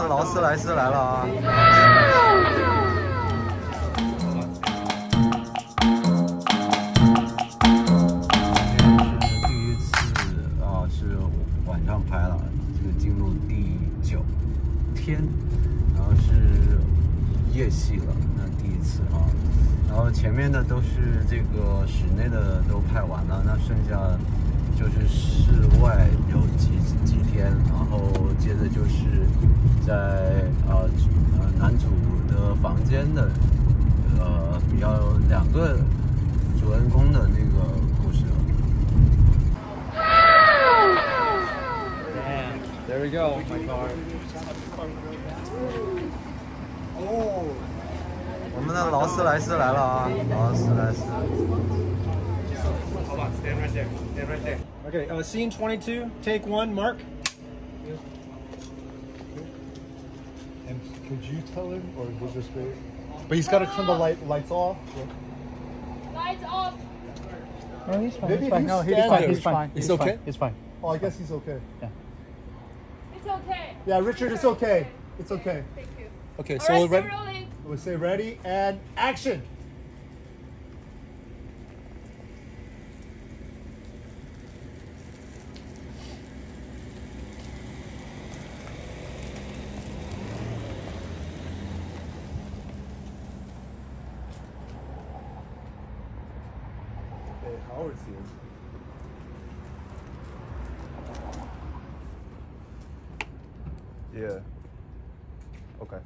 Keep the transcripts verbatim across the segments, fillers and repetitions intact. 们的劳斯莱斯来了啊！第一次啊是晚上拍了，这个进入第九天，然后是夜戏了，那第一次啊。 然后前面的都是这个室内的都拍完了，那剩下就是室外有几几天，然后接着就是在呃呃男主的房间的呃比较两个主人公的那个故事。Damn, there we go, my car. Oh. 我们的劳斯莱斯来了啊！劳斯莱斯。Okay, uh, scene twenty-two, take one, Mark. And could you tell him, or was this great? But he's got to turn the light lights off. Lights off. No, he's fine. Maybe he's fine. No, he's fine. He's fine. He's okay. He's fine. Oh, I guess he's okay. Yeah. It's okay. Yeah, Richard, it's okay. It's okay. Thank you. Okay, so we're ready. We'll say ready and action. Okay, Howard's here. Yeah. Okay.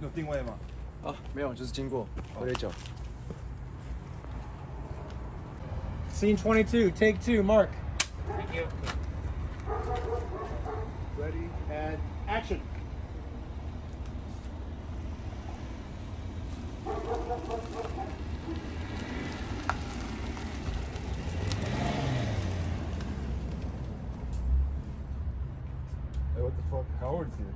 有定位吗？啊，没有，就是经过，喝点酒。Scene twenty-two, take two, Mark. Thank you. Ready and action. Hey, what the fuck? Howard's here.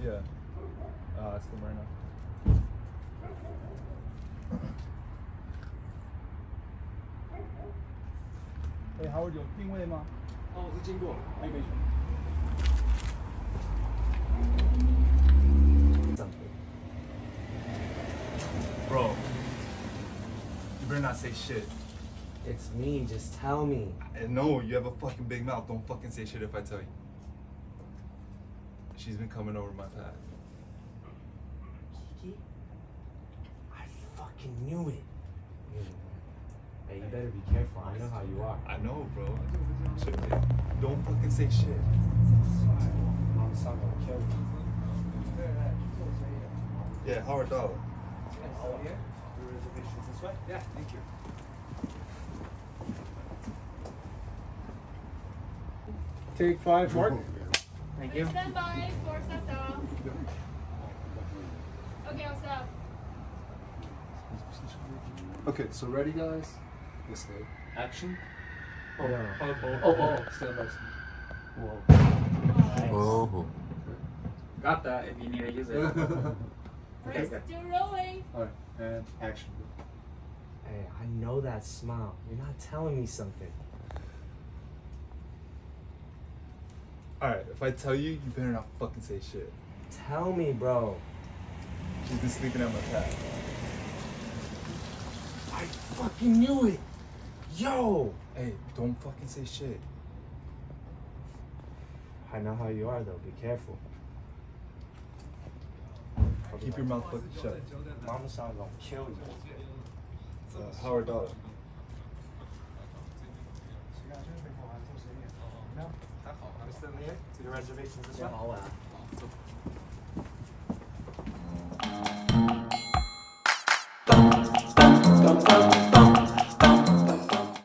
Yeah. Uh, it's the Marino. Hey, Howard, you have a location? Oh, I'm just passing. No question. Bro, you better not say shit. It's me, just tell me. I know, you have a fucking big mouth. Don't fucking say shit if I tell you. She's been coming over my path. Kiki? I fucking knew it. Hey, you better be careful. I know how you are. I know, bro. Don't fucking say shit. I'm just not gonna kill you. Yeah, Howard Dollar. All here? Your reservations this way? Yeah, thank you. Take five, Mark. Thank you. Stand by for Sasa. Okay, what's up? Okay, so ready, guys? Let's go. Action. Oh, yeah. oh, oh, oh, oh, oh. Stand by. Whoa. Nice. Whoa. Got that. If you need to use it. Okay, okay. Still rolling. All right, and action. Hey, I know that smile. You're not telling me something. Alright, if I tell you, you better not fucking say shit. Tell me, bro. She's been sleeping at my pad. I fucking knew it! Yo! Hey, don't fucking say shit. I know how you are, though. Be careful. Keep your mouth fucking shut. Mama sounds gonna kill you. Uh, Howard Dollar. No? To the reservations as well? Yeah,